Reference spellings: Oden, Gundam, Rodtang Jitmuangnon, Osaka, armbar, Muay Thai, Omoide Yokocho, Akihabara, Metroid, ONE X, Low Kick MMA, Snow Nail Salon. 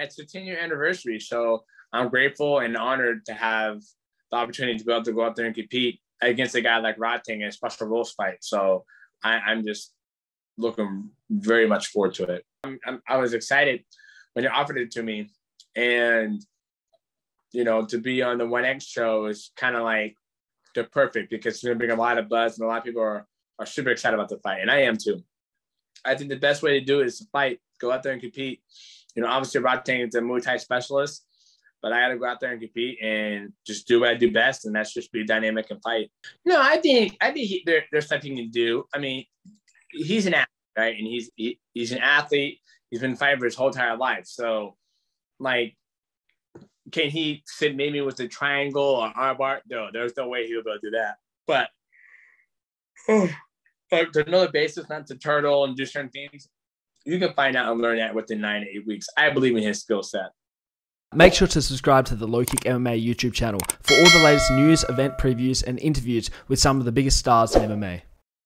it's a 10-year anniversary. So I'm grateful and honored to have the opportunity to be able to go out there and compete against a guy like Rodtang in a special rules fight. So I'm just looking very much forward to it. I was excited when you offered it to me, and you know, to be on the ONE X show is kind of like the perfect, because it's going to bring a lot of buzz, and a lot of people are super excited about the fight, and I am too. I think the best way to do it is to fight, go out there and compete. You know, obviously Rodtang is a Muay Thai specialist, but I got to go out there and compete and just do what I do best, and that's just be dynamic and fight. No, I think there's something you can do. I mean, he's an athlete, right? And he's an athlete. He's been fighting for his whole entire life. So, like, can he sit maybe with a triangle or armbar? No, there's no way he'll be able to do that. But to know the basis, not to turtle and do certain things, you can find out and learn that within 9 to 8 weeks. I believe in his skill set. Make sure to subscribe to the Low Kick MMA YouTube channel for all the latest news, event previews, and interviews with some of the biggest stars in MMA.